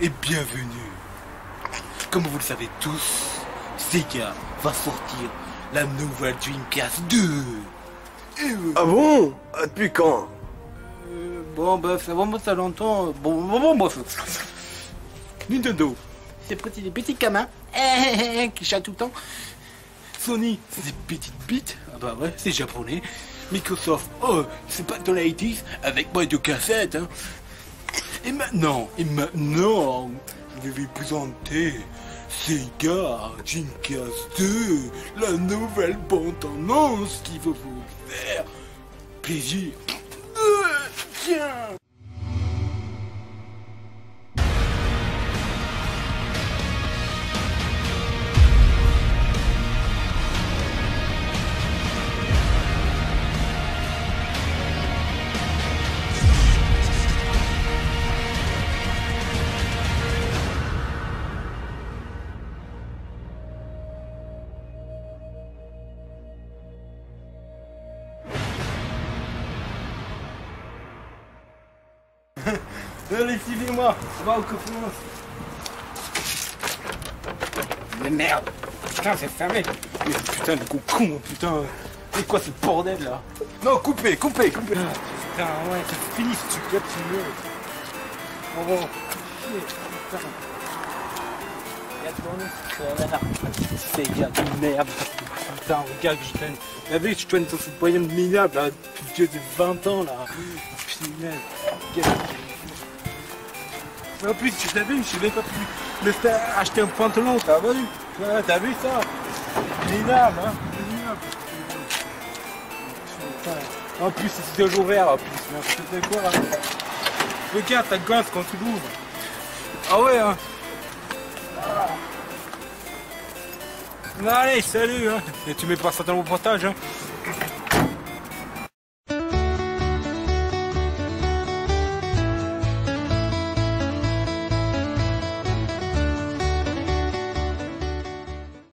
et bienvenue. Comme vous le savez tous, Sega va sortir la nouvelle Dreamcast 2. Ah bon? Depuis quand? Bon bah c'est vraiment ça longtemps. Bon. Nintendo, c'est petit des petits camins qui chatent tout le temps. Sony, c'est des petites bites. Ah bah ouais, c'est japonais. Microsoft, oh, c'est pas dans la 80s avec moi de cassette. Hein. Et maintenant, je vais vous présenter Sega Dreamcast 2, la nouvelle bande annonce qui va vous faire plaisir. Tiens. Allez, suivez-moi, on va au conférence. Mais merde, putain, c'est fermé. Mais putain, le con, putain. C'est quoi ce bordel là? Non, coupez. Ah, putain, ouais, ça finit ce truc là, tu meurs. Oh bon, putain. Regarde-moi, c'est gars de merde. Putain, regarde que je traîne. La vie, je traîne dans ce moyen minable là, depuis le vieux de 20 ans là. Putain, regarde. En plus, tu t'as vu, je n'ai pas pu me faire acheter un pantalon, t'as vu? T'as vu ça? Minable, hein? Minable. En plus, c'est toujours ouvert, en plus. Mais c'est quoi, là? Regarde, ta gosse quand tu l'ouvres. Ah ouais, hein? Allez, salut, hein? Et tu mets pas ça dans le reportage, hein?